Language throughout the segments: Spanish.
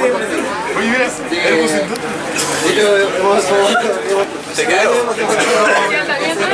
Oye, mira, el te quedo.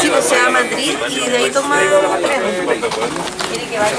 Se va a Madrid y de ahí toma un tren. Tiene que vaya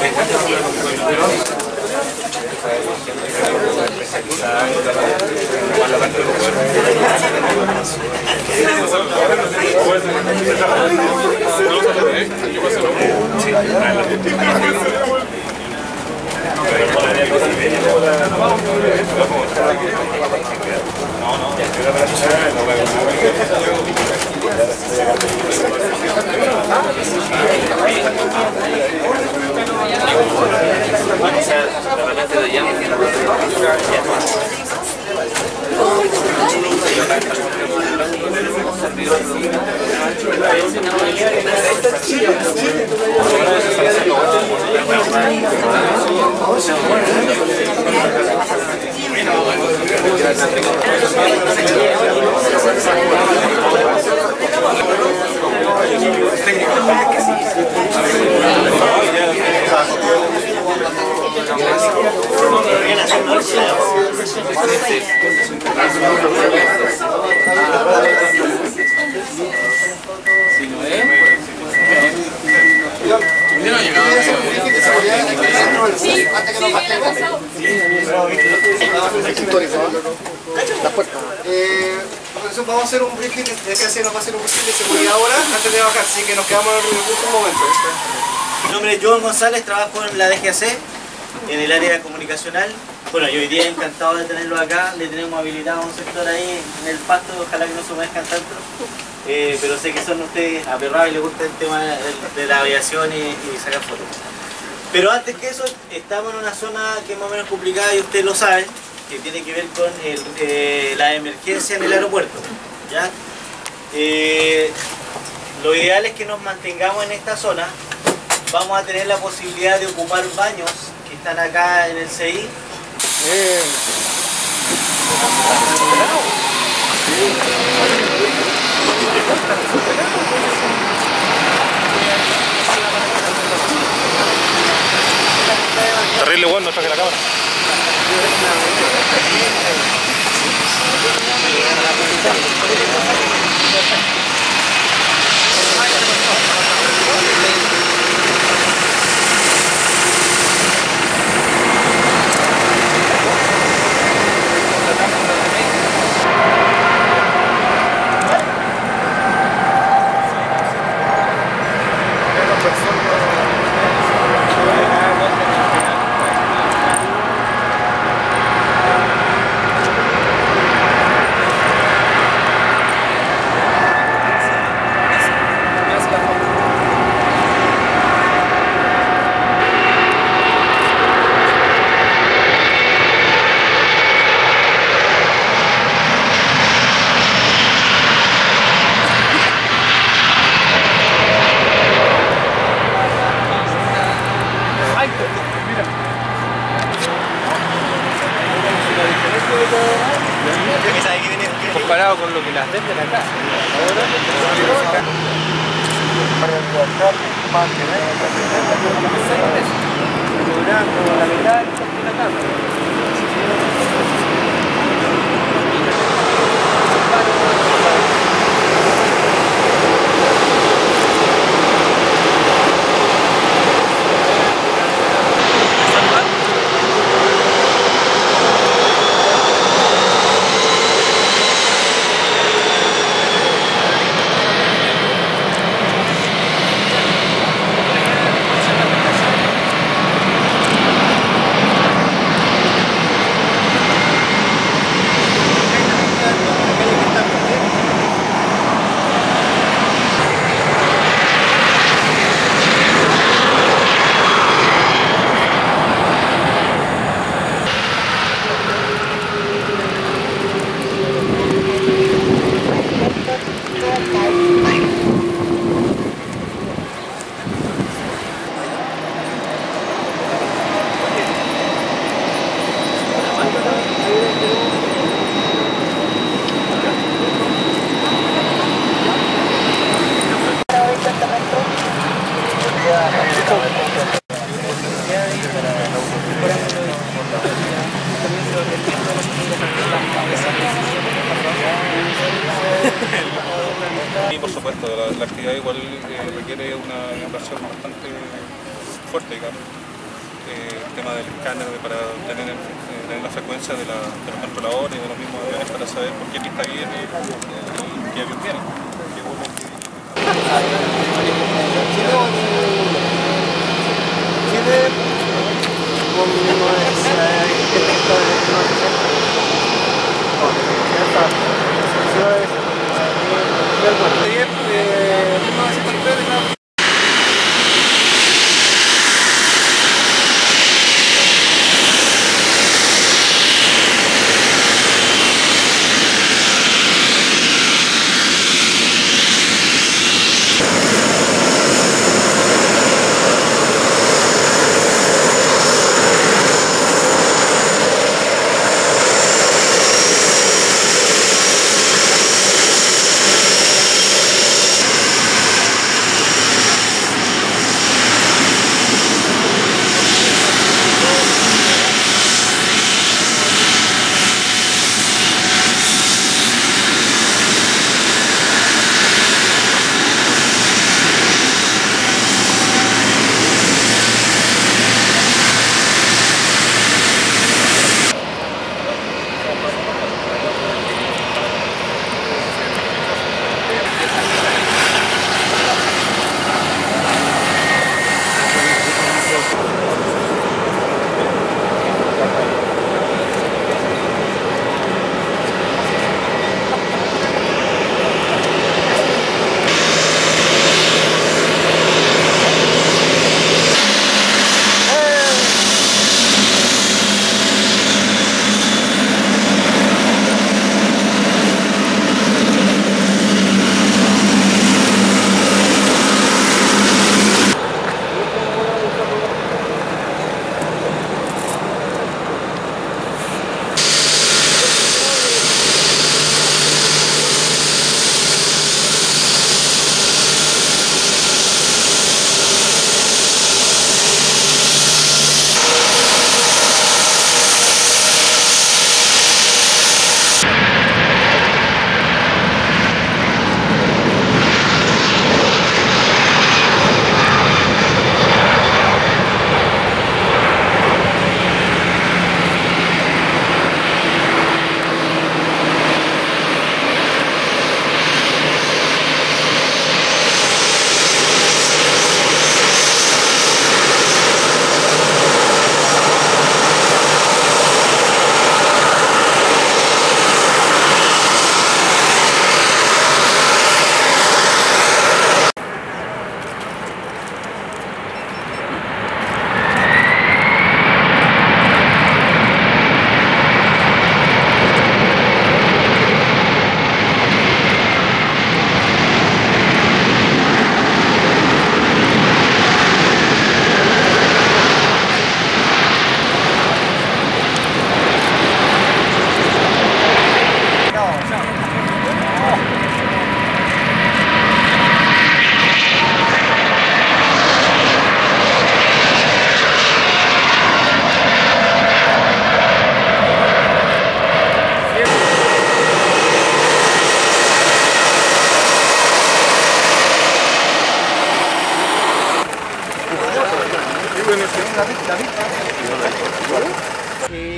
vamos a hacer un briefing de qué hacer, vamos a hacer un briefing de seguridad ahora antes de bajar, así que nos quedamos en el un momento. Mi nombre es Joan González, trabajo en la DGAC, en el área comunicacional. Bueno, yo hoy día encantado de tenerlo acá, le tenemos habilitado un sector ahí en el pasto, ojalá que no se humezcan tanto, pero sé que son ustedes aperrados y les gusta el tema de la aviación y sacar fotos. Pero antes que eso, estamos en una zona que es más o menos complicada y ustedes lo saben, que tiene que ver con la emergencia en el aeropuerto, ¿ya? Lo ideal es que nos mantengamos en esta zona. Vamos a tener la posibilidad de ocupar baños que están acá en el CI. Terrible, bueno, toque la cámara. la actividad igual requiere una inversión bastante fuerte, digamos. El tema del escáner para tener la frecuencia de los controladores y de los mismos aviones para saber por qué pista viene y qué avión viene. Chile con nuestra arquitecto de nuestra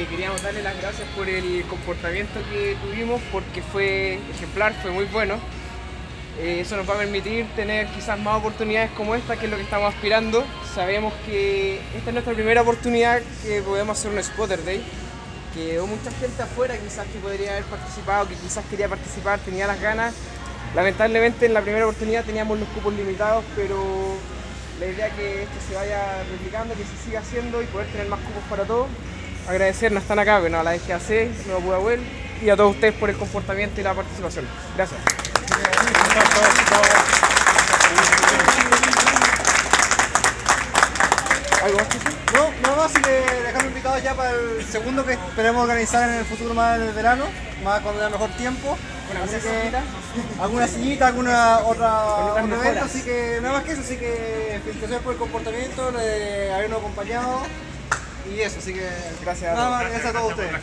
queríamos darle las gracias por el comportamiento que tuvimos, porque fue ejemplar, fue muy bueno. Eso nos va a permitir tener quizás más oportunidades como esta, que es lo que estamos aspirando. Sabemos que esta es nuestra primera oportunidad que podemos hacer un Spotter Day. Quedó mucha gente afuera quizás que podría haber participado, que quizás quería participar, tenía las ganas. Lamentablemente en la primera oportunidad teníamos los cupos limitados, pero la idea es que esto se vaya replicando, que se siga haciendo y poder tener más cupos para todos. Agradecernos, están acá, bueno, a la DGAC, Nuevo Pudahuel, y a todos ustedes por el comportamiento y la participación. Gracias. ¿Algo más que decir? No, nada más, si le dejamos invitados ya para el segundo que esperemos organizar en el futuro, más del verano, más cuando haya mejor tiempo. Así que, alguna sillita, alguna otra evento, así que nada más que eso, así que felicitaciones por el comportamiento, de habernos acompañado y eso, así que gracias a todos ustedes.